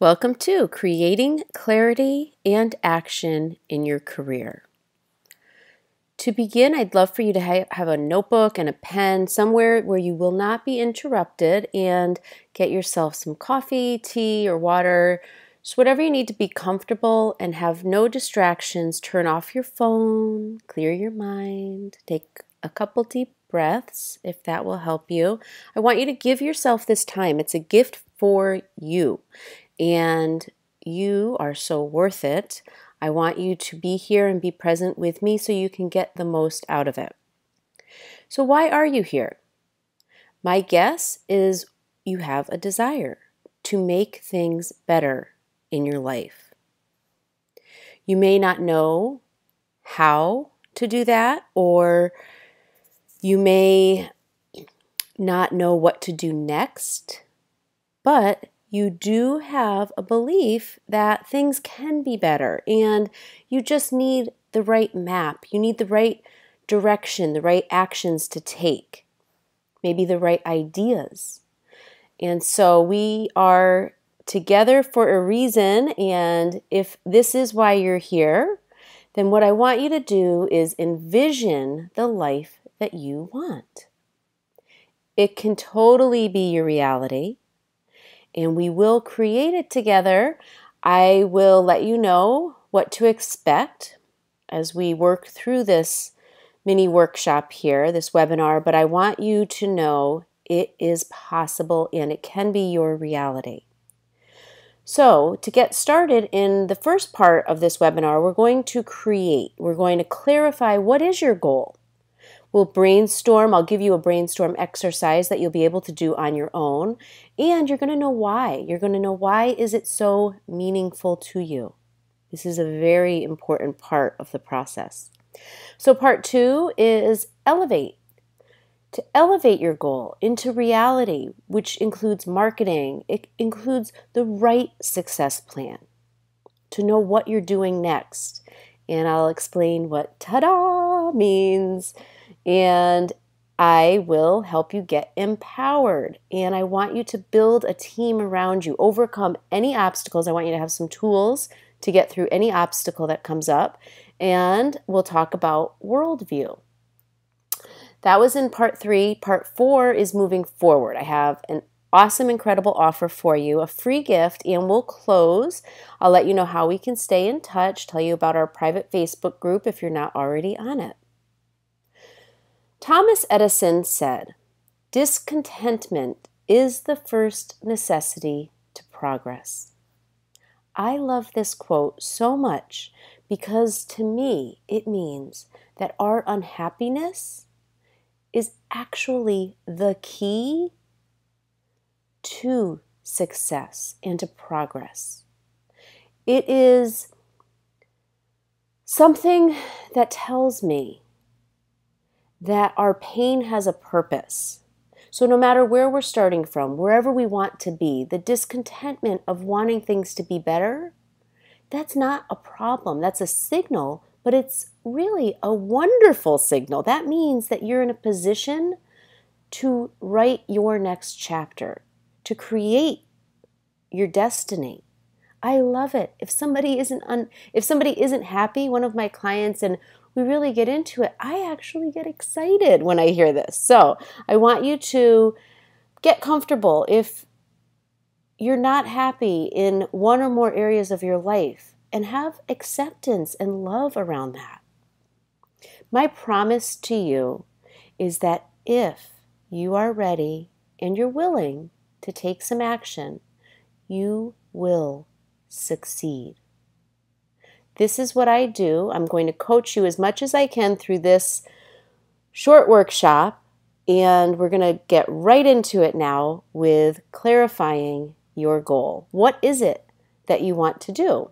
Welcome to Creating Clarity and Action in Your Career. To begin, I'd love for you to have a notebook and a pen somewhere where you will not be interrupted, and get yourself some coffee, tea, or water, just whatever you need to be comfortable and have no distractions. Turn off your phone, clear your mind, take a couple deep breaths if that will help you. I want you to give yourself this time. It's a gift for you. And you are so worth it. I want you to be here and be present with me so you can get the most out of it. So why are you here? My guess is you have a desire to make things better in your life. You may not know how to do that, or you may not know what to do next, but you do have a belief that things can be better, and you just need the right map. You need the right direction, the right actions to take, maybe the right ideas. And so we are together for a reason, and if this is why you're here, then what I want you to do is envision the life that you want. It can totally be your reality, and we will create it together. I will let you know what to expect as we work through this mini workshop here, this webinar, but I want you to know it is possible and it can be your reality. So to get started in the first part of this webinar, we're going to create. We're going to clarify, what is your goal? We'll brainstorm. I'll give you a brainstorm exercise that you'll be able to do on your own. And you're going to know why. You're going to know why is it so meaningful to you. This is a very important part of the process. So part two is elevate. To elevate your goal into reality, which includes marketing. It includes the right success plan. To know what you're doing next. And I'll explain what ta-da means. And I will help you get empowered. And I want you to build a team around you, overcome any obstacles. I want you to have some tools to get through any obstacle that comes up. And we'll talk about worldview. That was in part three. Part four is moving forward. I have an awesome, incredible offer for you, a free gift, and we'll close. I'll let you know how we can stay in touch, tell you about our private Facebook group if you're not already on it. Thomas Edison said, "Discontentment is the first necessity to progress." I love this quote so much because to me it means that our unhappiness is actually the key to success and to progress. It is something that tells me that our pain has a purpose. So no matter where we're starting from, wherever we want to be, the discontentment of wanting things to be better, that's not a problem. That's a signal, but it's really a wonderful signal. That means that you're in a position to write your next chapter, to create your destiny. I love it. If somebody isn't happy, one of my clients, and we really get into it, I actually get excited when I hear this. So I want you to get comfortable. If you're not happy in one or more areas of your life, and have acceptance and love around that. My promise to you is that if you are ready and you're willing to take some action, you will succeed. This is what I do. I'm going to coach you as much as I can through this short workshop, and we're going to get right into it now with clarifying your goal. What is it that you want to do?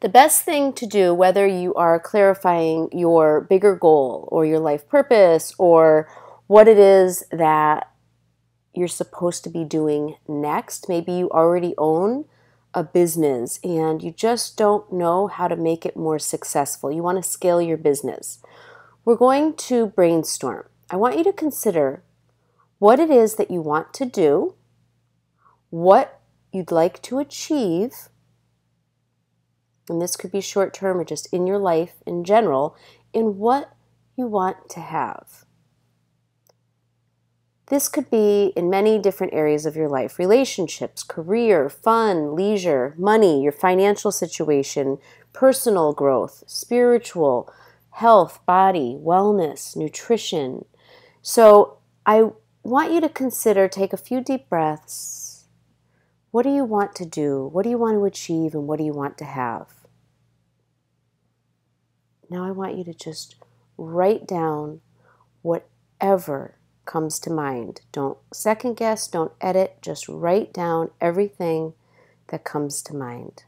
The best thing to do, whether you are clarifying your bigger goal or your life purpose or what it is that you're supposed to be doing next, maybe you already own a business and you just don't know how to make it more successful. You want to scale your business. We're going to brainstorm. I want you to consider what it is that you want to do, what you'd like to achieve, and this could be short term or just in your life in general, in what you want to have. This could be in many different areas of your life: relationships, career, fun, leisure, money, your financial situation, personal growth, spiritual, health, body, wellness, nutrition. So I want you to consider, take a few deep breaths. What do you want to do? What do you want to achieve? And what do you want to have? Now I want you to just write down whatever comes to mind. Don't second guess, don't edit, just write down everything that comes to mind.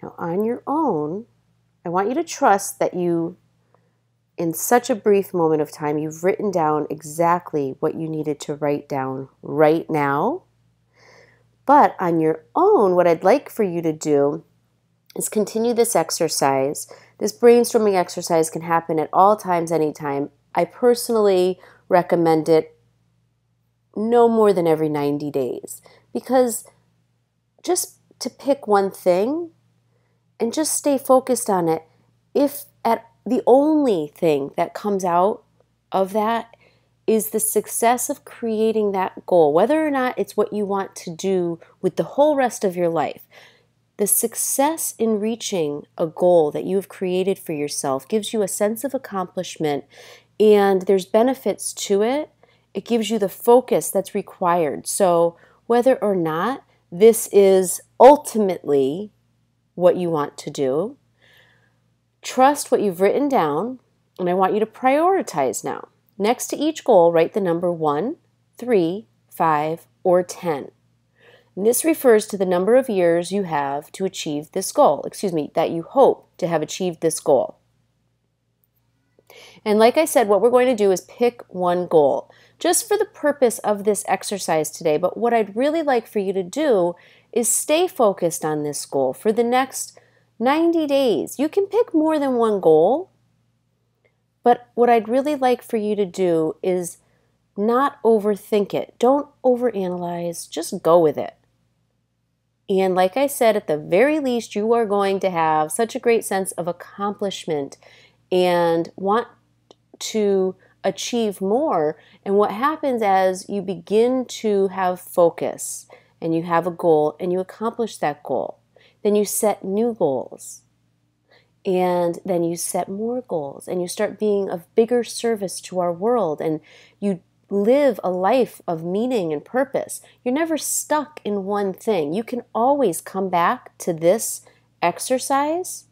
Now, on your own, I want you to trust that you, in such a brief moment of time, you've written down exactly what you needed to write down right now. But on your own, what I'd like for you to do is continue this exercise. This brainstorming exercise can happen at all times, anytime. I personally recommend it no more than every 90 days, because just to pick one thing and just stay focused on it. If at the only thing that comes out of that is the success of creating that goal, whether or not it's what you want to do with the whole rest of your life, the success in reaching a goal that you've created for yourself gives you a sense of accomplishment, and there's benefits to it. It gives you the focus that's required. So whether or not this is ultimately what you want to do, trust what you've written down, and I want you to prioritize now. Next to each goal, write the number 1, 3, 5, or 10. And this refers to the number of years you have to achieve this goal, that you hope to have achieved this goal. And like I said, what we're going to do is pick one goal just for the purpose of this exercise today. But what I'd really like for you to do is stay focused on this goal for the next 90 days. You can pick more than one goal, but what I'd really like for you to do is not overthink it. Don't overanalyze, just go with it. And like I said, at the very least, you are going to have such a great sense of accomplishment and want to achieve more. And what happens as you begin to have focus and you have a goal and you accomplish that goal, then you set new goals, and then you set more goals, and you start being of bigger service to our world, and you live a life of meaning and purpose. You're never stuck in one thing. You can always come back to this exercise,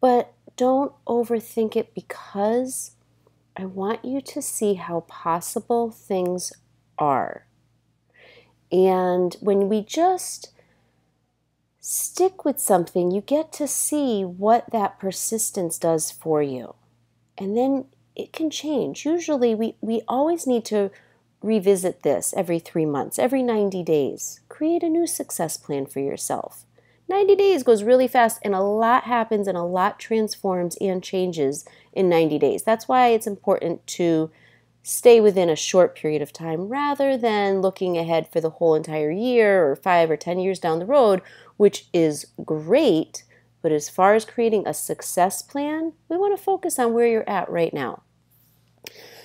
but don't overthink it, because I want you to see how possible things are. And when we just stick with something, you get to see what that persistence does for you. And then it can change. Usually we always need to revisit this every 3 months, every 90 days. Create a new success plan for yourself. 90 days goes really fast, and a lot happens, and a lot transforms and changes in 90 days. That's why it's important to stay within a short period of time rather than looking ahead for the whole entire year or 5 or 10 years down the road, which is great. But as far as creating a success plan, we want to focus on where you're at right now.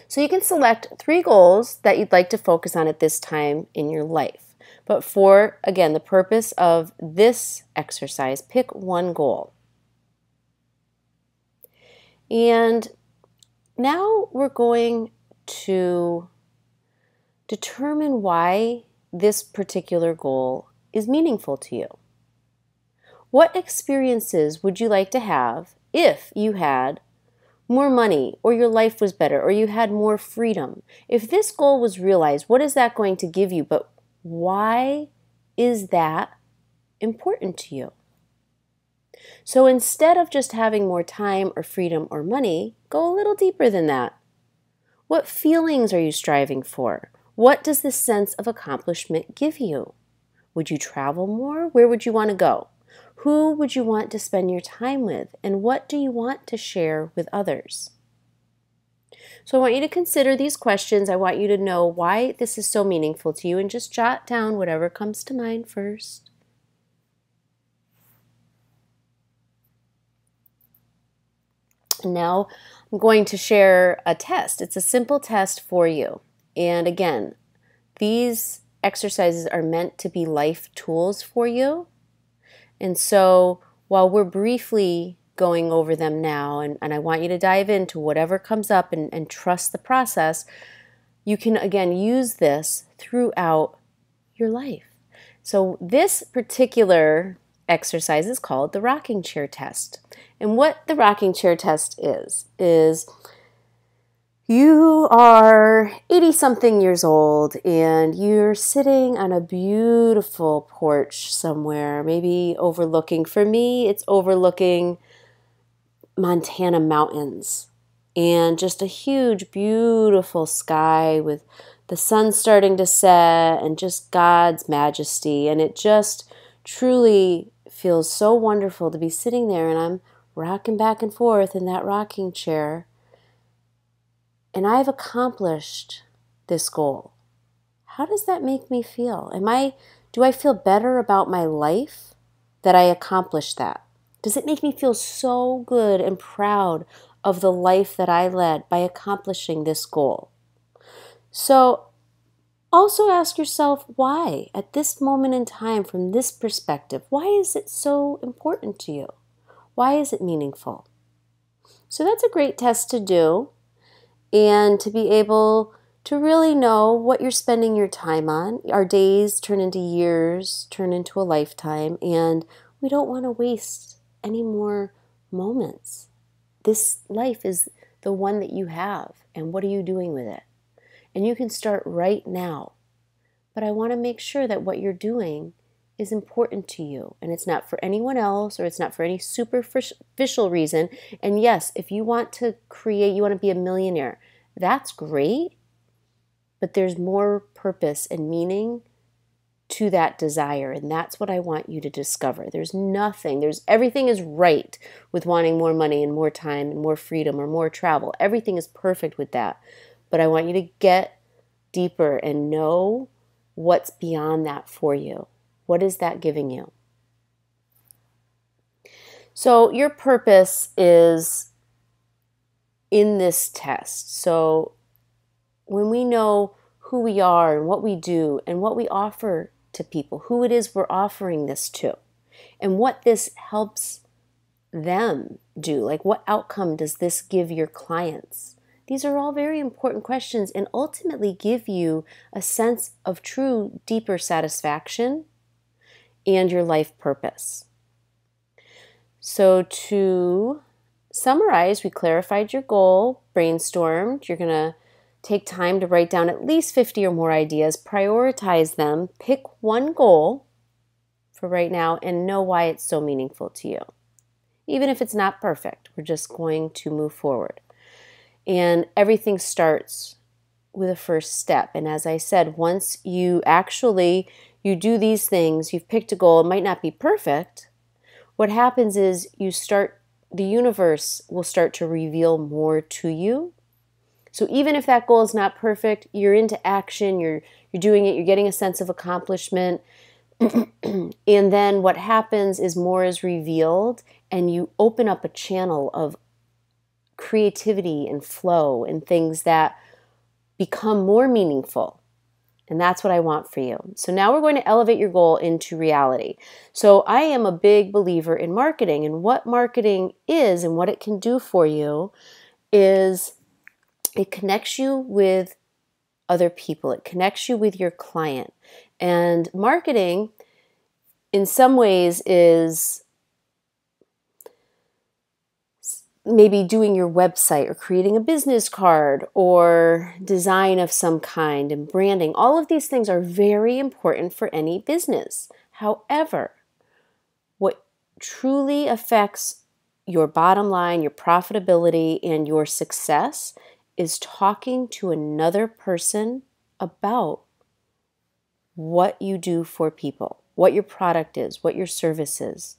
So you can select 3 goals that you'd like to focus on at this time in your life. But for, again, the purpose of this exercise, pick one goal. And now we're going to determine why this particular goal is meaningful to you. What experiences would you like to have if you had more money, or your life was better, or you had more freedom? If this goal was realized, what is that going to give you? But why is that important to you? So instead of just having more time or freedom or money, go a little deeper than that. What feelings are you striving for? What does this sense of accomplishment give you? Would you travel more? Where would you want to go? Who would you want to spend your time with, and what do you want to share with others? So I want you to consider these questions. I want you to know why this is so meaningful to you, and just jot down whatever comes to mind first. Now I'm going to share a test. It's a simple test for you. And again, these exercises are meant to be life tools for you. And so while we're briefly going over them now, and I want you to dive into whatever comes up and trust the process, you can again use this throughout your life. So this particular exercise is called the rocking chair test. And what the rocking chair test is you are 80-something years old and you're sitting on a beautiful porch somewhere, maybe overlooking, for me, it's overlooking Montana mountains and just a huge, beautiful sky with the sun starting to set and just God's majesty. And it just truly feels so wonderful to be sitting there, and I'm rocking back and forth in that rocking chair. And I've accomplished this goal. How does that make me feel? Do I feel better about my life that I accomplished that? Does it make me feel so good and proud of the life that I led by accomplishing this goal? So also ask yourself why, at this moment in time, from this perspective, why is it so important to you? Why is it meaningful? So that's a great test to do, and to be able to really know what you're spending your time on. Our days turn into years, turn into a lifetime, and we don't want to waste any more moments. This life is the one that you have, and what are you doing with it? And you can start right now. But I want to make sure that what you're doing is important to you, and it's not for anyone else, or it's not for any superficial reason. And yes, if you want to create, you want to be a millionaire, that's great, but there's more purpose and meaning to that desire, and that's what I want you to discover. Everything is right with wanting more money and more time and more freedom or more travel. Everything is perfect with that, but I want you to get deeper and know what's beyond that for you. What is that giving you? So your purpose is in this test. So when we know who we are and what we do and what we offer to people, who it is we're offering this to, and what this helps them do, like what outcome does this give your clients? These are all very important questions and ultimately give you a sense of true, deeper satisfaction and your life purpose. So to summarize, we clarified your goal, brainstormed. You're going to take time to write down at least 50 or more ideas, prioritize them, pick one goal for right now, and know why it's so meaningful to you. Even if it's not perfect, we're just going to move forward. And everything starts with a first step. And as I said, once you actually do these things, you've picked a goal, it might not be perfect. What happens is the universe will start to reveal more to you. So even if that goal is not perfect, you're into action, you're doing it, you're getting a sense of accomplishment. And then what happens is more is revealed, and you open up a channel of creativity and flow and things that become more meaningful. And that's what I want for you. So now we're going to elevate your goal into reality. So I am a big believer in marketing, and what marketing is and what it can do for you is it connects you with other people. It connects you with your client. And marketing in some ways is maybe doing your website or creating a business card or design of some kind and branding. All of these things are very important for any business. However, what truly affects your bottom line, your profitability, and your success is talking to another person about what you do for people, what your product is, what your service is.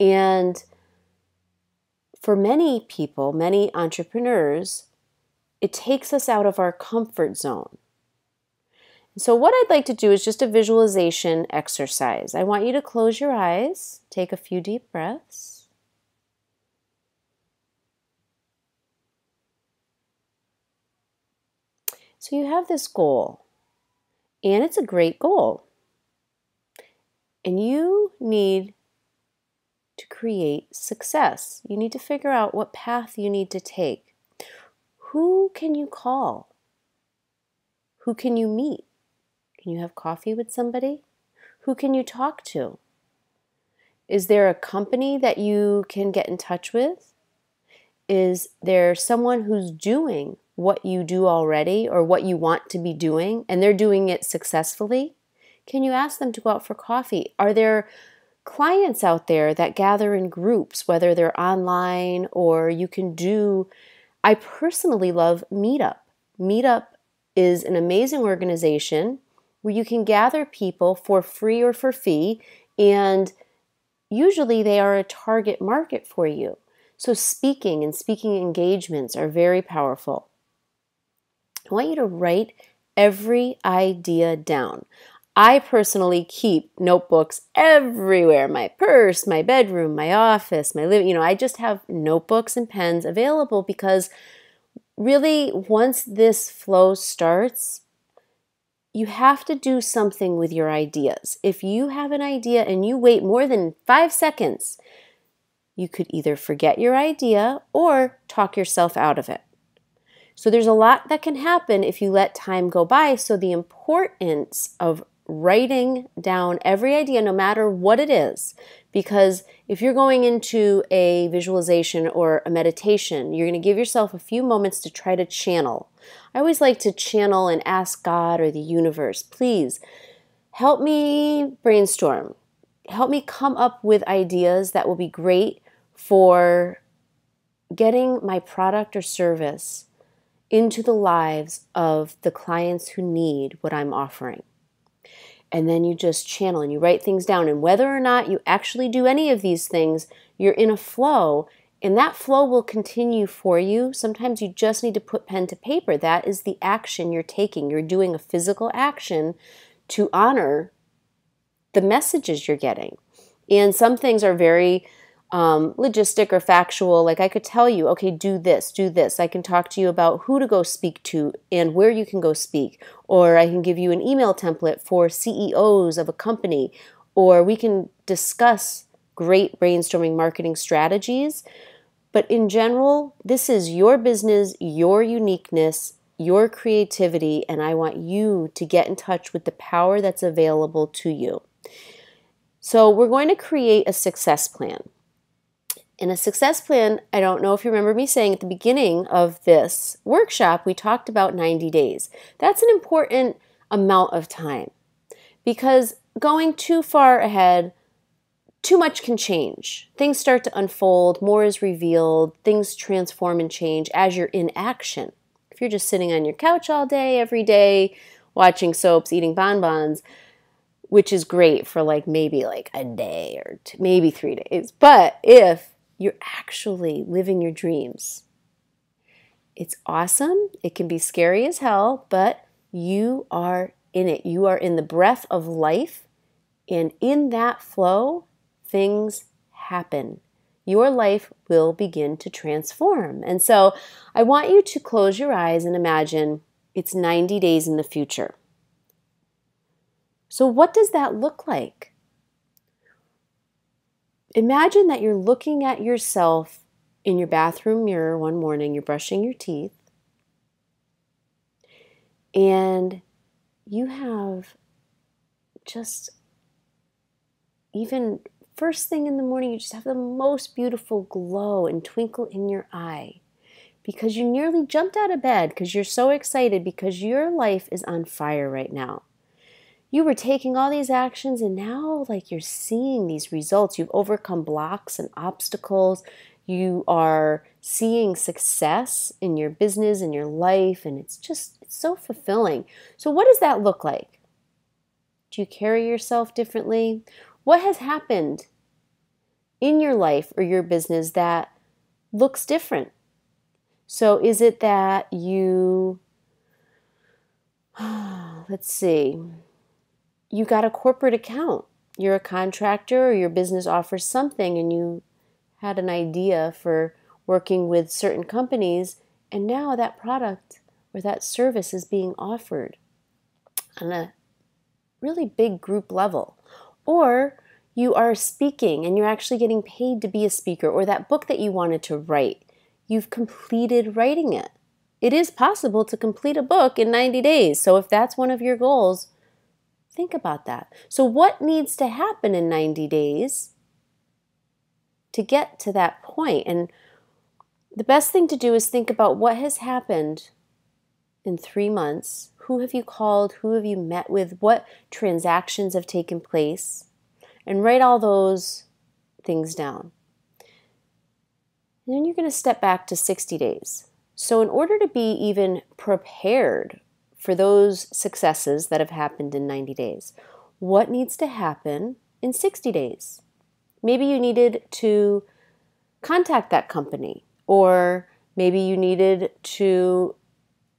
And for many people, many entrepreneurs, It takes us out of our comfort zone. So what I'd like to do is just a visualization exercise. I want you to close your eyes, take a few deep breaths. So you have this goal, and it's a great goal. And you need to create success. You need to figure out what path you need to take. Who can you call? Who can you meet? Can you have coffee with somebody? Who can you talk to? Is there a company that you can get in touch with? Is there someone who's doing what you do already or what you want to be doing and they're doing it successfully? Can you ask them to go out for coffee? Are there clients out there that gather in groups, whether they're online or you can do? I personally love Meetup. Meetup is an amazing organization where you can gather people for free or for fee, and usually they are a target market for you. So speaking and speaking engagements are very powerful. I want you to write every idea down. I personally keep notebooks everywhere, my purse, my bedroom, my office, my living, I just have notebooks and pens available because really once this flow starts, you have to do something with your ideas. If you have an idea and you wait more than 5 seconds, you could either forget your idea or talk yourself out of it. So there's a lot that can happen if you let time go by. So the importance of writing down every idea, no matter what it is, because if you're going into a visualization or a meditation, you're going to give yourself a few moments to try to channel. I always like to channel and ask God or the universe, please help me brainstorm. Help me come up with ideas that will be great for getting my product or service into the lives of the clients who need what I'm offering. And then you just channel and you write things down. And whether or not you actually do any of these things, you're in a flow, and that flow will continue for you. Sometimes you just need to put pen to paper. That is the action you're taking. You're doing a physical action to honor the messages you're getting. And some things are very logistic or factual. Like I could tell you, okay, do this, do this. I can talk to you about who to go speak to and where you can go speak. Or I can give you an email template for CEOs of a company. Or we can discuss great brainstorming marketing strategies. But in general, this is your business, your uniqueness, your creativity, and I want you to get in touch with the power that's available to you. So we're going to create a success plan. In a success plan, I don't know if you remember me saying at the beginning of this workshop, we talked about 90 days. That's an important amount of time because going too far ahead, too much can change. Things start to unfold, more is revealed, things transform and change as you're in action. If you're just sitting on your couch all day, every day, watching soaps, eating bonbons, which is great for maybe a day or maybe 3 days, but if you're actually living your dreams, it's awesome. It can be scary as hell, but you are in it. You are in the breath of life, and in that flow, things happen. Your life will begin to transform. And so I want you to close your eyes and imagine it's 90 days in the future. So what does that look like? Imagine that you're looking at yourself in your bathroom mirror one morning, you're brushing your teeth, and you have just, even first thing in the morning, you just have the most beautiful glow and twinkle in your eye because you nearly jumped out of bed because you're so excited because your life is on fire right now. You were taking all these actions and now you're seeing these results. You've overcome blocks and obstacles. You are seeing success in your business, in your life, and it's so fulfilling. So what does that look like? Do you carry yourself differently? What has happened in your life or your business that looks different? So is it that you, let's see, you got a corporate account, you're a contractor or your business offers something and you had an idea for working with certain companies and now that product or that service is being offered on a really big group level, or you are speaking and you're actually getting paid to be a speaker, or that book that you wanted to write, you've completed writing it. It is possible to complete a book in 90 days. So if that's one of your goals, think about that. So what needs to happen in 90 days to get to that point? And the best thing to do is think about what has happened in 3 months. Who have you called? Who have you met with? What transactions have taken place? And write all those things down. And then you're going to step back to 60 days. So in order to be even prepared for those successes that have happened in 90 days, what needs to happen in 60 days? Maybe you needed to contact that company, or maybe you needed to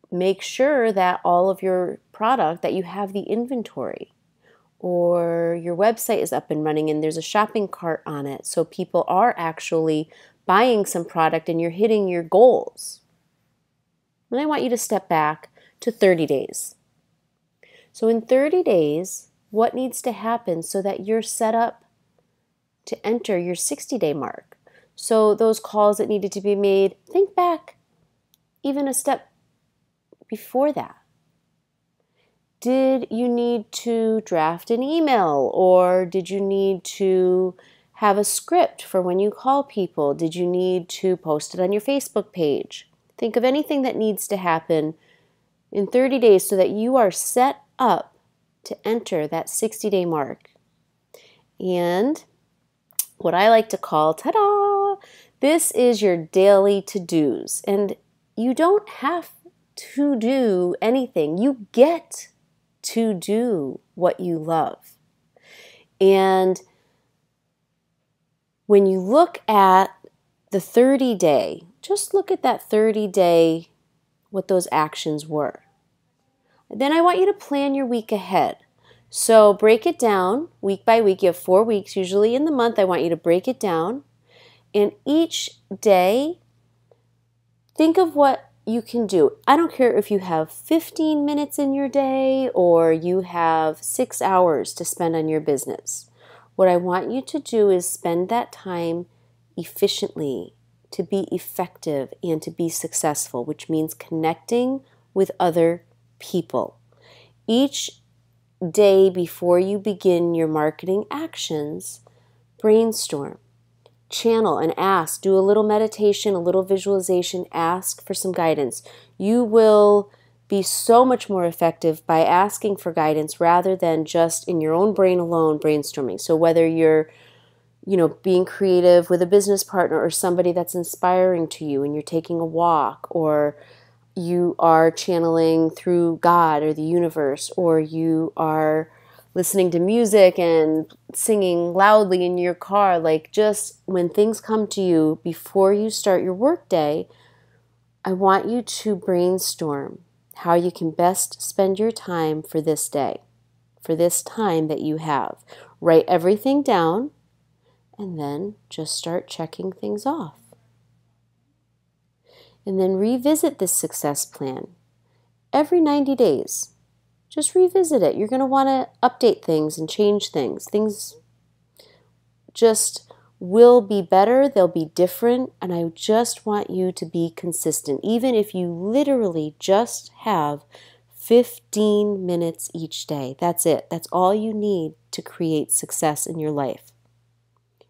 make sure that all of your product, that you have the inventory, or your website is up and running and there's a shopping cart on it, so people are actually buying some product and you're hitting your goals. And I want you to step back to 30 days. So in 30 days, what needs to happen so that you're set up to enter your 60-day mark? So those calls that needed to be made, think back even a step before that. Did you need to draft an email, or did you need to have a script for when you call people? Did you need to post it on your Facebook page? Think of anything that needs to happen in 30 days so that you are set up to enter that 60-day mark. And what I like to call, ta-da, this is your daily to-dos. And you don't have to do anything. You get to do what you love. And when you look at the 30-day, just look at that 30-day, what those actions were. Then I want you to plan your week ahead. So break it down week by week. You have 4 weeks usually in the month. I want you to break it down. And each day, think of what you can do. I don't care if you have 15 minutes in your day or you have 6 hours to spend on your business. What I want you to do is spend that time efficiently, to be effective and to be successful, which means connecting with other people. Each day before you begin your marketing actions, brainstorm, channel, and ask. Do a little meditation, a little visualization, ask for some guidance. You will be so much more effective by asking for guidance rather than just in your own brain alone brainstorming. So whether you're being creative with a business partner or somebody that's inspiring to you and you're taking a walk, or you are channeling through God or the universe, or you are listening to music and singing loudly in your car, like just when things come to you before you start your workday, I want you to brainstorm how you can best spend your time for this day, for this time that you have. Write everything down. And then just start checking things off. And then revisit this success plan every 90 days. Just revisit it. You're going to want to update things and change things. Things just will be better. They'll be different. And I just want you to be consistent, even if you literally just have 15 minutes each day. That's it. That's all you need to create success in your life.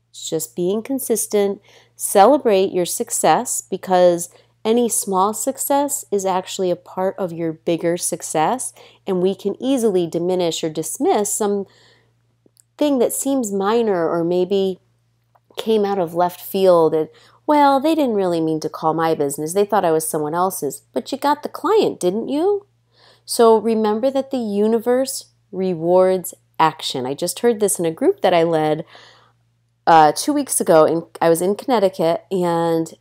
It's just being consistent. Celebrate your success, because any small success is actually a part of your bigger success, and we can easily diminish or dismiss something that seems minor or maybe came out of left field. And, well, they didn't really mean to call my business. They thought I was someone else's. But you got the client, didn't you? So remember that the universe rewards action. I just heard this in a group that I led 2 weeks ago, I was in Connecticut, and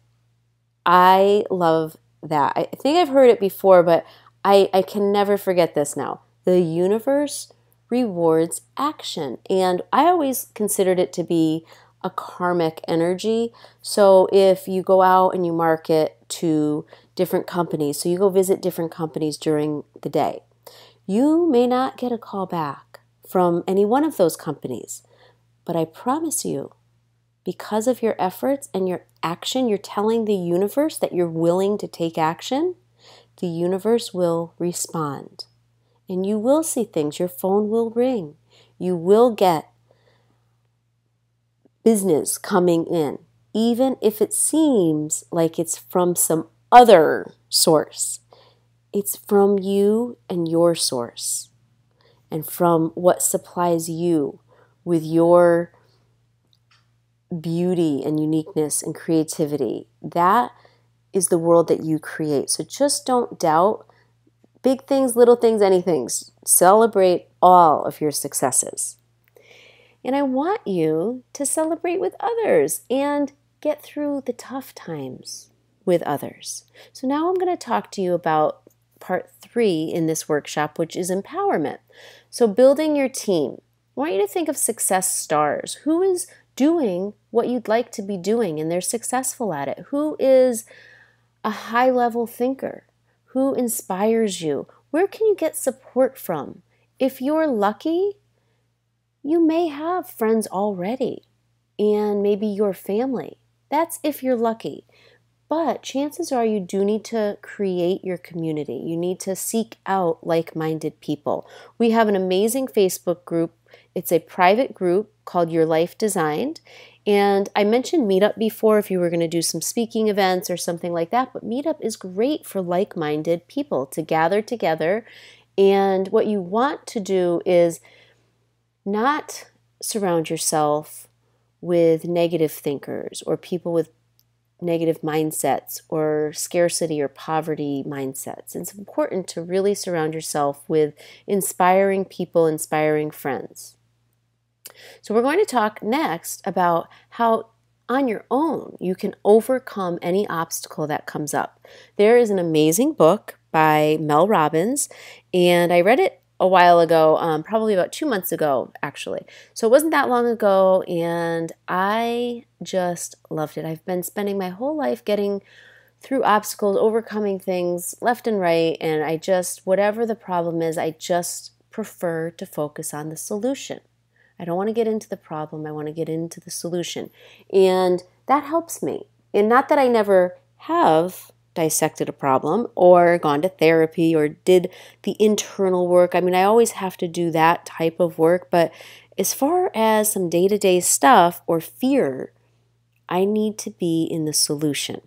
I love that. I think I've heard it before, but I can never forget this now. The universe rewards action. And I always considered it to be a karmic energy. So if you go out and you market to different companies, so you go visit different companies during the day, you may not get a call back from any one of those companies. But I promise you, because of your efforts and your action, you're telling the universe that you're willing to take action, the universe will respond. And you will see things. Your phone will ring. You will get business coming in, even if it seems like it's from some other source. It's from you and your source, and from what supplies you with your beauty and uniqueness and creativity. That is the world that you create. So just don't doubt. Big things, little things, anything. Celebrate all of your successes. And I want you to celebrate with others and get through the tough times with others. So now I'm going to talk to you about part 3 in this workshop, which is empowerment. So building your team. I want you to think of success stars. Who is doing what you'd like to be doing and they're successful at it? Who is a high-level thinker? Who inspires you? Where can you get support from? If you're lucky, you may have friends already and maybe your family. That's if you're lucky. But chances are you do need to create your community. You need to seek out like-minded people. We have an amazing Facebook group. It's a private group called Your Life Designed. And I mentioned Meetup before if you were going to do some speaking events or something like that, but Meetup is great for like-minded people to gather together. And what you want to do is not surround yourself with negative thinkers or people with negative mindsets or scarcity or poverty mindsets. It's important to really surround yourself with inspiring people, inspiring friends. So we're going to talk next about how on your own you can overcome any obstacle that comes up. There is an amazing book by Mel Robbins, and I read it a while ago, probably about 2 months ago, actually. So it wasn't that long ago, and I just loved it. I've been spending my whole life getting through obstacles, overcoming things left and right, and I just, whatever the problem is, I just prefer to focus on the solution. I don't want to get into the problem. I want to get into the solution. And that helps me. And not that I never have dissected a problem or gone to therapy or did the internal work. I mean, I always have to do that type of work. But as far as some day-to-day stuff or fear, I need to be in the solution.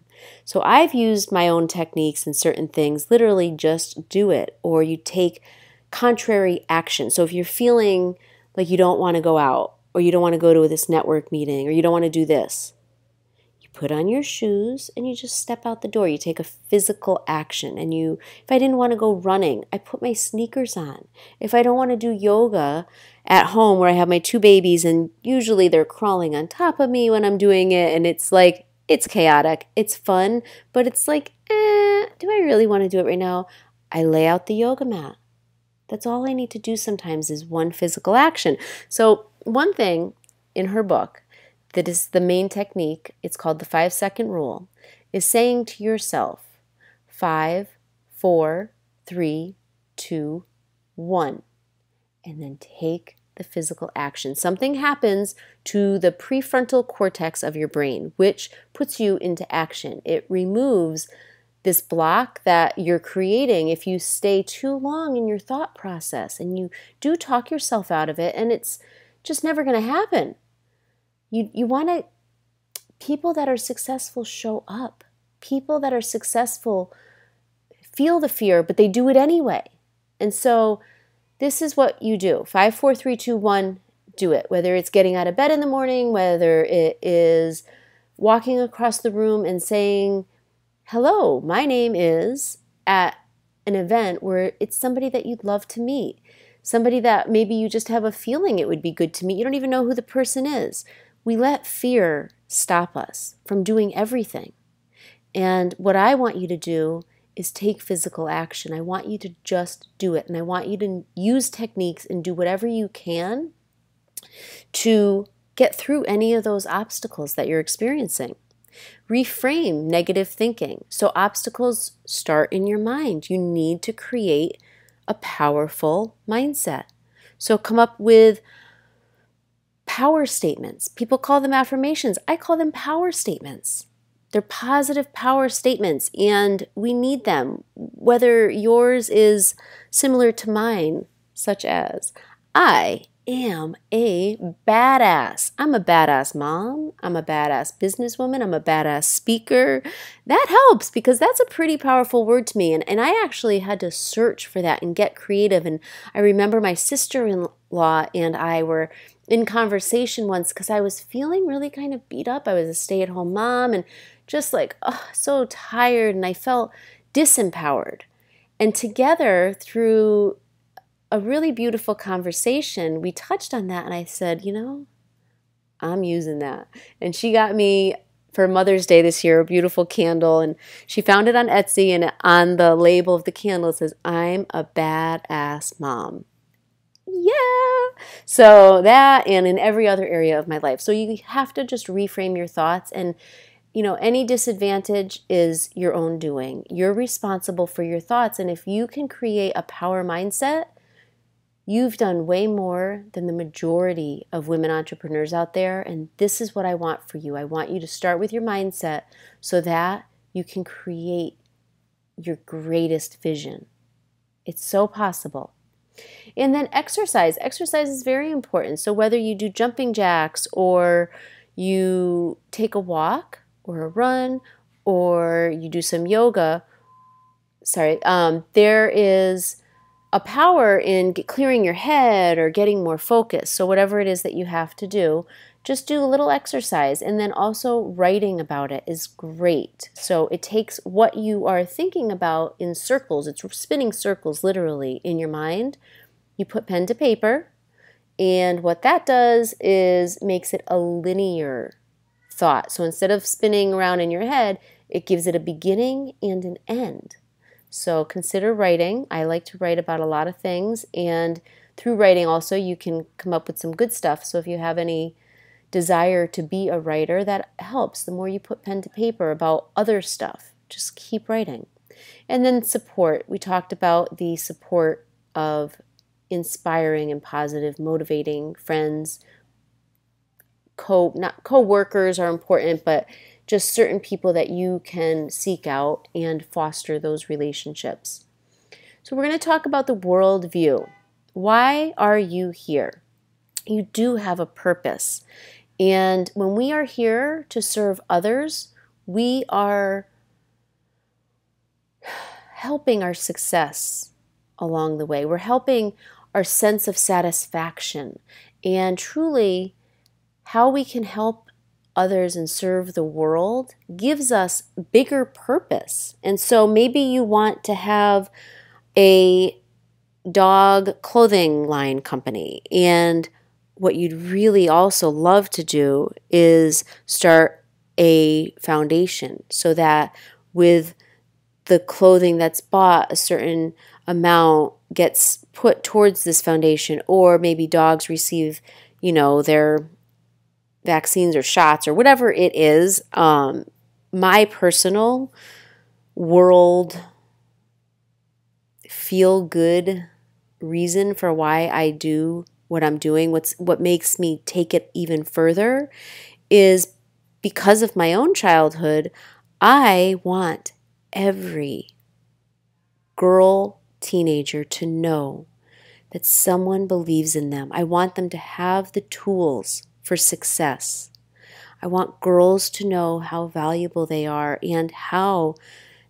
So I've used my own techniques and certain things, literally just do it. Or you take contrary action. So if you're feeling like you don't want to go out, or you don't want to go to this network meeting, or you don't want to do this, you put on your shoes and you just step out the door. You take a physical action. And you, if I didn't want to go running, I put my sneakers on. If I don't want to do yoga at home where I have my 2 babies and usually they're crawling on top of me when I'm doing it, and it's like, it's chaotic, it's fun, but it's like, do I really want to do it right now? I lay out the yoga mat. That's all I need to do sometimes is one physical action. So one thing in her book that is the main technique, it's called the 5-second rule, is saying to yourself, 5, 4, 3, 2, 1, and then take the physical action. Something happens to the prefrontal cortex of your brain, which puts you into action. It removes this block that you're creating if you stay too long in your thought process and you do talk yourself out of it, and it's just never going to happen. You want to, people that are successful show up. People that are successful feel the fear, but they do it anyway. And so this is what you do. 5, 4, 3, 2, 1, do it. Whether it's getting out of bed in the morning, whether it is walking across the room and saying, hello, my name is, at an event where it's somebody that you'd love to meet, somebody that maybe you just have a feeling it would be good to meet. You don't even know who the person is. We let fear stop us from doing everything. And what I want you to do is take physical action. I want you to just do it. And I want you to use techniques and do whatever you can to get through any of those obstacles that you're experiencing. Reframe negative thinking. So obstacles start in your mind. You need to create a powerful mindset. So come up with power statements. People call them affirmations. I call them power statements. They're positive power statements, and we need them. Whether yours is similar to mine, such as, I am a badass. I'm a badass mom. I'm a badass businesswoman. I'm a badass speaker. That helps because that's a pretty powerful word to me. And I actually had to search for that and get creative. And I remember my sister-in-law and I were in conversation once because I was feeling really kind of beat up. I was a stay-at-home mom and just like, oh, so tired, and I felt disempowered. And together, through a really beautiful conversation, we touched on that, and I said, you know, I'm using that. And she got me, for Mother's Day this year, a beautiful candle, and she found it on Etsy, and on the label of the candle it says, I'm a badass mom. Yeah! So that, and in every other area of my life. So you have to just reframe your thoughts, and you know, any disadvantage is your own doing. You're responsible for your thoughts, and if you can create a power mindset, you've done way more than the majority of women entrepreneurs out there, and this is what I want for you. I want you to start with your mindset so that you can create your greatest vision. It's so possible. And then exercise. Exercise is very important. So whether you do jumping jacks or you take a walk, or a run, or you do some yoga, there is a power in clearing your head or getting more focused. So whatever it is that you have to do, just do a little exercise. And then also writing about it is great. So it takes what you are thinking about in circles. It's spinning circles literally in your mind. You put pen to paper, and what that does is makes it a linear thought. So instead of spinning around in your head, it gives it a beginning and an end. So consider writing. I like to write about a lot of things, and through writing also you can come up with some good stuff. So if you have any desire to be a writer, that helps. The more you put pen to paper about other stuff, just keep writing. And then support. We talked about the support of inspiring and positive, motivating friends. Co-workers are important, but just certain people that you can seek out and foster those relationships. So we're going to talk about the worldview. Why are you here? You do have a purpose. And when we are here to serve others, we are helping our success along the way. We're helping our sense of satisfaction, and truly how we can help others and serve the world gives us bigger purpose. And so maybe you want to have a dog clothing line company. And what you'd really also love to do is start a foundation so that with the clothing that's bought, a certain amount gets put towards this foundation, or maybe dogs receive, you know, their vaccines or shots or whatever it is. My personal world feel good reason for why I do what I'm doing, what makes me take it even further, is because of my own childhood. I want every girl, teenager to know that someone believes in them. I want them to have the tools for success. I want girls to know how valuable they are and how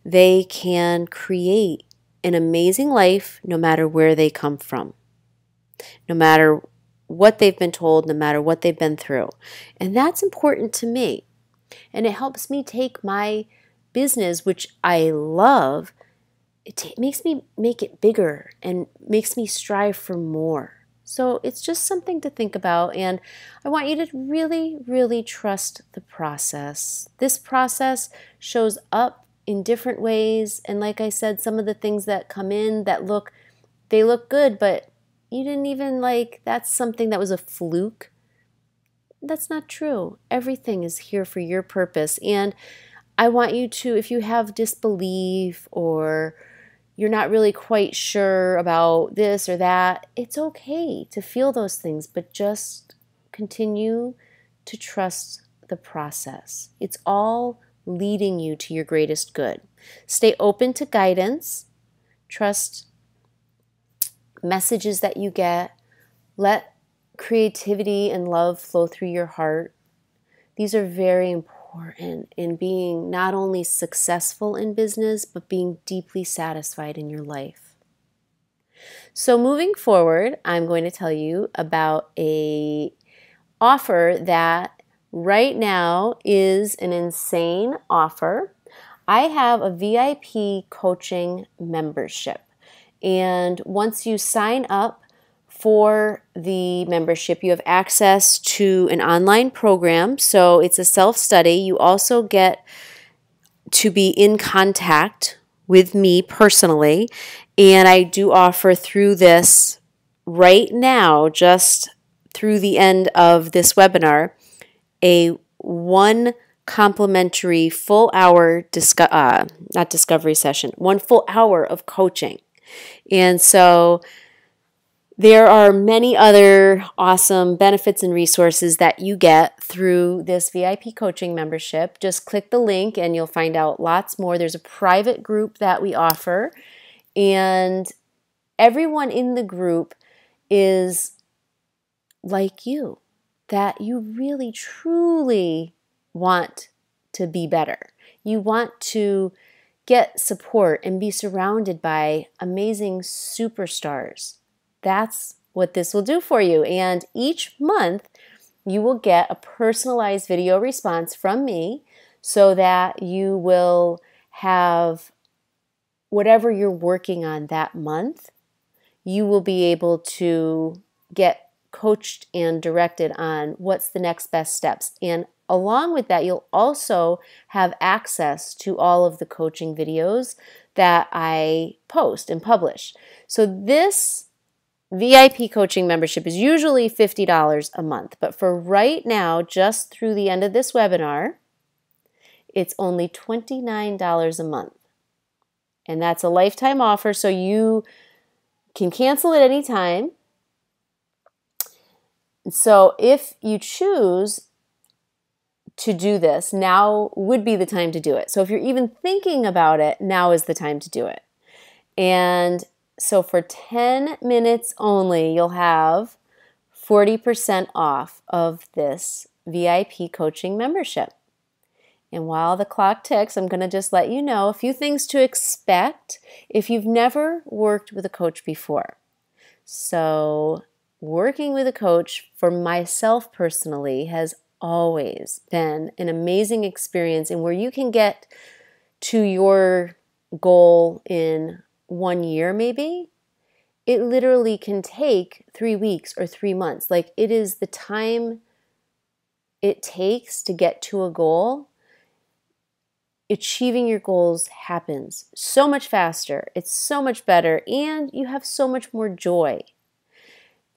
they can create an amazing life no matter where they come from, no matter what they've been told, no matter what they've been through. And that's important to me. And it helps me take my business, which I love, it makes me make it bigger and makes me strive for more. So it's just something to think about, and I want you to really, really trust the process. This process shows up in different ways, and like I said, some of the things that come in that look good, but you didn't even like, that's something that was a fluke. That's not true. Everything is here for your purpose, and I want you to, if you have disbelief or you're not really quite sure about this or that, it's okay to feel those things, but just continue to trust the process. It's all leading you to your greatest good. Stay open to guidance. Trust messages that you get. Let creativity and love flow through your heart. These are very important in being not only successful in business, but being deeply satisfied in your life. So moving forward, I'm going to tell you about an offer that right now is an insane offer. I have a VIP coaching membership, and once you sign up for the membership, you have access to an online program. So it's a self-study. You also get to be in contact with me personally. And I do offer through this right now, just through the end of this webinar, a one complimentary full hour, one full hour of coaching. And so there are many other awesome benefits and resources that you get through this VIP coaching membership. Just click the link and you'll find out lots more. There's a private group that we offer, and everyone in the group is like you, that you really truly want to be better. You want to get support and be surrounded by amazing superstars. That's what this will do for you. And each month you will get a personalized video response from me, so that you will have whatever you're working on that month, you will be able to get coached and directed on what's the next best steps. And along with that, you'll also have access to all of the coaching videos that I post and publish. So this VIP coaching membership is usually $50 a month, but for right now, just through the end of this webinar, it's only $29 a month. And that's a lifetime offer, so you can cancel at any time. So if you choose to do this, now would be the time to do it. So if you're even thinking about it, now is the time to do it. And so for 10 minutes only, you'll have 40% off of this VIP coaching membership. And while the clock ticks, I'm going to just let you know a few things to expect if you've never worked with a coach before. So working with a coach for myself personally has always been an amazing experience, and where you can get to your goal in 1 year maybe, it literally can take 3 weeks or 3 months. Like, it is the time it takes to get to a goal. Achieving your goals happens so much faster. It's so much better, and you have so much more joy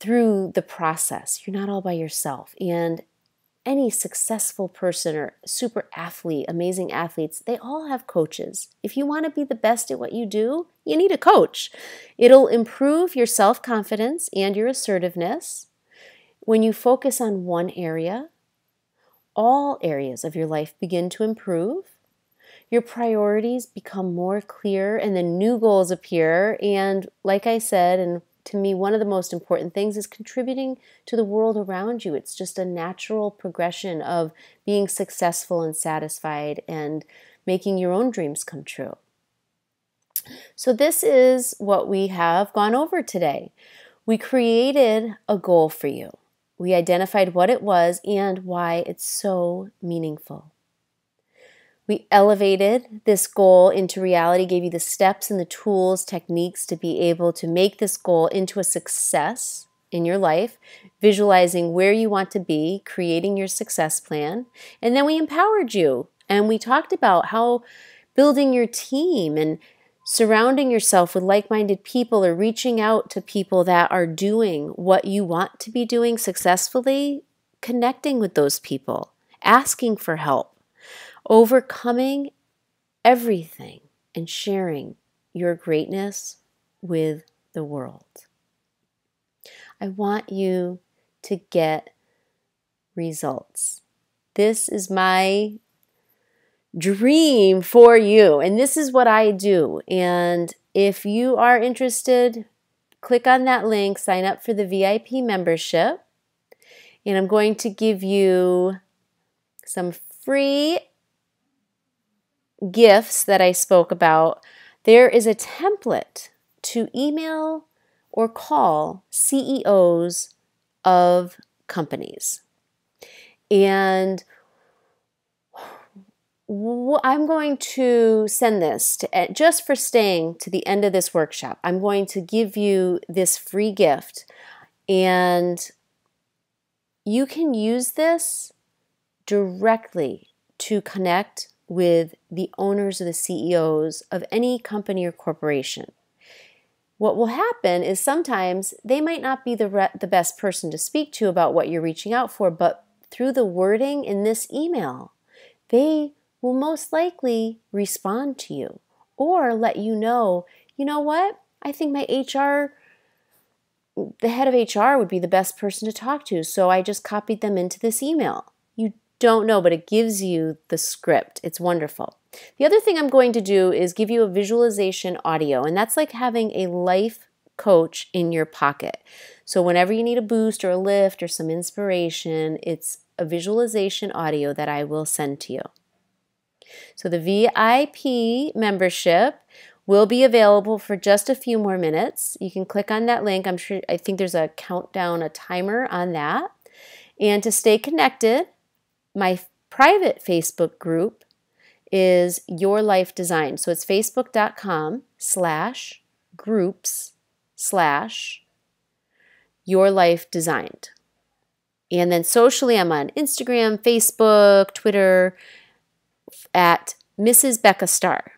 through the process. You're not all by yourself, and any successful person or super athlete, amazing athletes, they all have coaches. If you want to be the best at what you do, you need a coach. It'll improve your self-confidence and your assertiveness. When you focus on one area, all areas of your life begin to improve. Your priorities become more clear, and then new goals appear. And like I said, and to me, one of the most important things is contributing to the world around you. It's just a natural progression of being successful and satisfied and making your own dreams come true. So this is what we have gone over today. We created a goal for you. We identified what it was and why it's so meaningful. We elevated this goal into reality, gave you the steps and the tools, techniques to be able to make this goal into a success in your life, visualizing where you want to be, creating your success plan. And then we empowered you and we talked about how building your team and surrounding yourself with like-minded people or reaching out to people that are doing what you want to be doing successfully, connecting with those people, asking for help, overcoming everything, and sharing your greatness with the world. I want you to get results. This is my dream for you, and this is what I do. And if you are interested, click on that link, sign up for the VIP membership, and I'm going to give you some free gifts that I spoke about. There is a template to email or call CEOs of companies, and I'm going to send this to, just for staying to the end of this workshop, I'm going to give you this free gift, and you can use this directly to connect with the owners or the CEOs of any company or corporation. What will happen is sometimes they might not be the best person to speak to about what you're reaching out for, but through the wording in this email, they will most likely respond to you or let you know what, I think my HR, the head of HR would be the best person to talk to, so I just copied them into this email. You don't know, but it gives you the script. It's wonderful. The other thing I'm going to do is give you a visualization audio, and that's like having a life coach in your pocket. So whenever you need a boost or a lift or some inspiration, it's a visualization audio that I will send to you. So the VIP membership will be available for just a few more minutes. You can click on that link. I think there's a countdown, a timer on that. And to stay connected, my private Facebook group is Your Life Designed. So it's facebook.com/groups/YourLifeDesigned. And then socially, I'm on Instagram, Facebook, Twitter, at Mrs. Becca Starr.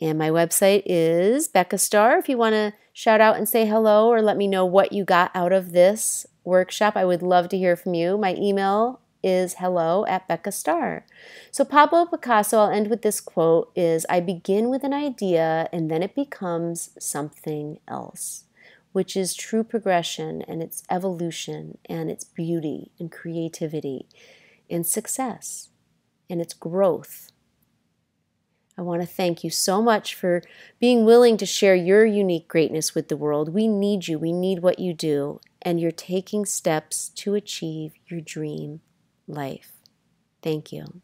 And my website is Becca Starr. If you want to shout out and say hello or let me know what you got out of this workshop, I would love to hear from you. My email is hello@BeccaStarr. So Pablo Picasso, I'll end with this quote, is I begin with an idea and then it becomes something else, which is true progression and its evolution and its beauty and creativity and success and its growth. I want to thank you so much for being willing to share your unique greatness with the world. We need you. We need what you do. And you're taking steps to achieve your dream life. Thank you.